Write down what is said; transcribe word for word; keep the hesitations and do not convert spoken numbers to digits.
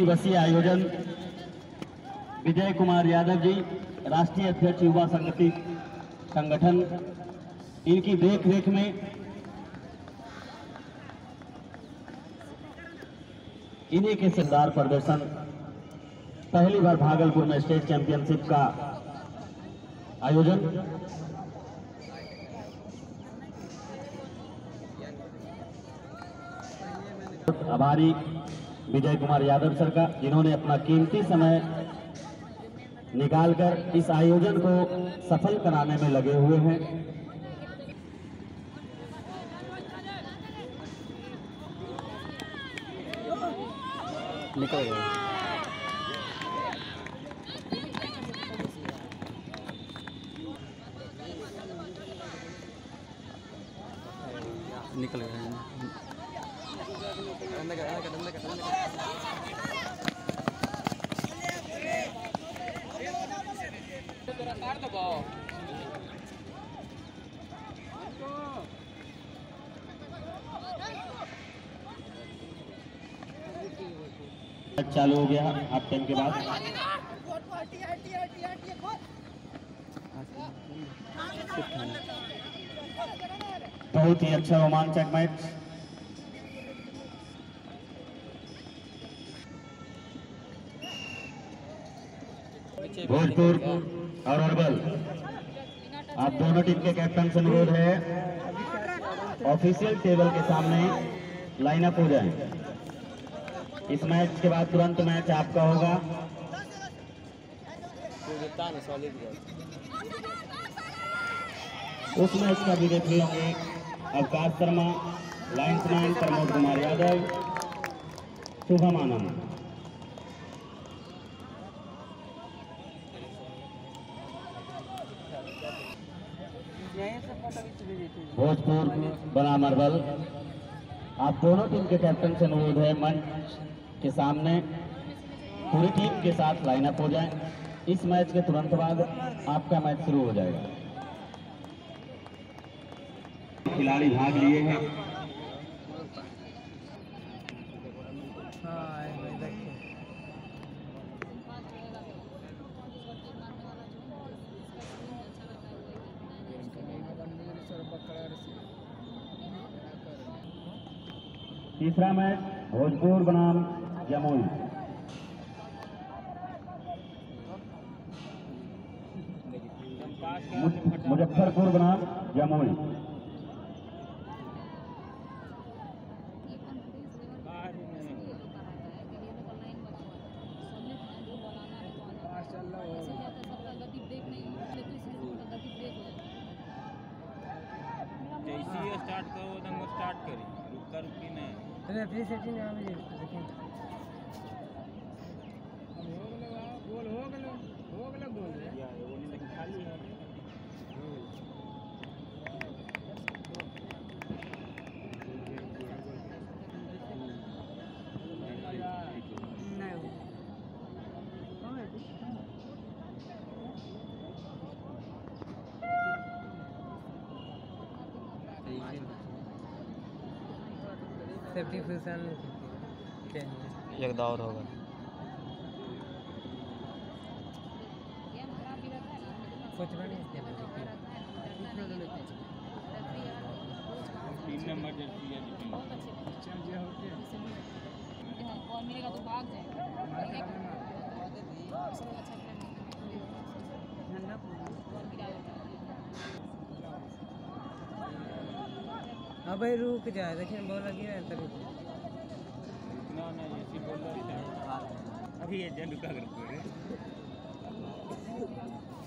दिवसीय आयोजन विजय कुमार यादव जी राष्ट्रीय अध्यक्ष युवा संगति संगठन, इनकी देखरेख में इन्हीं के शानदार प्रदर्शन पहली बार भागलपुर में स्टेट चैंपियनशिप का आयोजन। आभारी विजय कुमार यादव सर का, जिन्होंने अपना कीमती समय निकालकर इस आयोजन को सफल कराने में लगे हुए हैं। निकल गए निकल गए चालू हो गया हाफ टाइम के बाद। बहुत ही अच्छा रोमांचक मैच। भोजपुर और अरबल, आप दोनों टीम के कैप्टन से अनुरोध है ऑफिशियल टेबल के सामने लाइनअप हो जाए। इस मैच के बाद तुरंत मैच आपका होगा। उस मैच का भी देख लेंगे अवकाश शर्मा, लाइन्समैन प्रमोद कुमार यादव, शुभ मानंद। भोजपुर बनाम अरबल, आप दोनों टीम के कैप्टन से अनुरोध है मंच के सामने पूरी टीम के साथ लाइनअप हो जाए। इस मैच के तुरंत बाद आपका मैच शुरू हो जाएगा। खिलाड़ी भाग लिए हैं। तीसरा मैच भोजपुर बनाम जमुई। मुजफ्फरपुर बनाम जमुई। स्टार्ट करो, दंगो स्टार्ट करी, रुक कर की नहीं। अरे अपनी सेटिंग आ गई, लेकिन गोल हो गया, हो गया गोल यार, वो नहीं लेकिन खाली है। सेफ्टी फंक्शन के एक दौर होगा। कुछ बने तीन नंबर जर्सी है, बहुत अच्छी चल गया होते हैं। और मिलेगा तो भाग जाएगा। ठंडा और गिरा अब रुक जाए, देखिए बॉल लगी है तभी ना ना ये सी बॉल अभी ये जन रुका करते हैं।